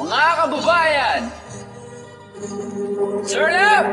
Mga kababayan, turn up!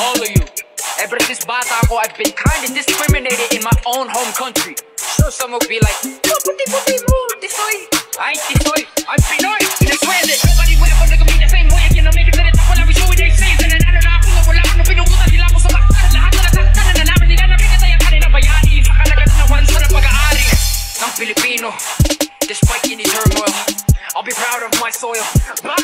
All of you. Ever since bata ako, I've been kind of discriminated in my own home country. Sure, some will be like, no, puti mo, tisoy. I ain't tisoy, I'm Pinoy, and I swear that nobody would ever look at me the same way again. I'm making it up when I was doing their things, and then I don't know how to wala akong pinugutan nila ako sa makakas. Lahat na nasaktan na namin nila, napikataya ka rin ang bayani. Saka nagkatanawan sa napag-aari ng Pilipino. Despite any turmoil, I'll be proud of my soil. Bye!